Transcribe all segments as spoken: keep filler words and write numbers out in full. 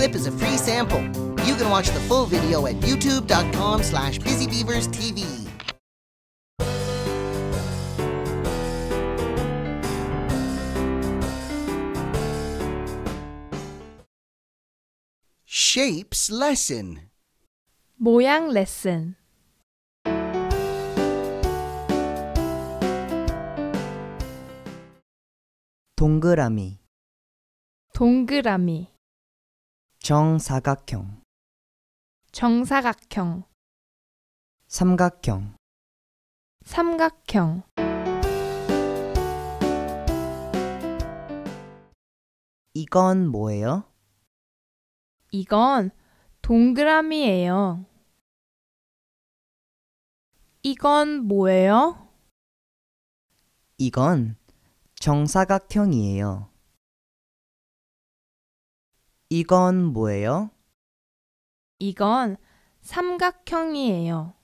clip is a free sample. You can watch the full video at youtube.com slash busybeaverstv. Shapes lesson. 모양 레슨. 동그라미. 동그라미. 정사각형. 정사각형. 삼각형. 삼각형. 이건 뭐예요? 이건 동그라미예요. 이건 뭐예요? 이건 정사각형이에요. 이건 뭐예요? 이건 삼각형이에요.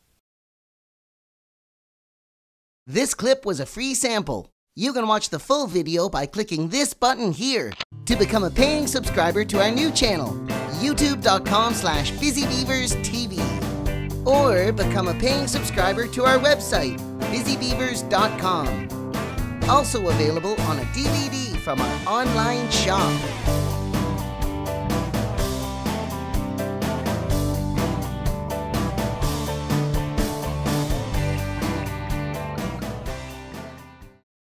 This clip was a free sample. You can watch the full video by clicking this button here to become a paying subscriber to our new channel, youtube.com slash busybeaverstv, or become a paying subscriber to our website, busybeavers dot com. Also available on a D V D from our online shop.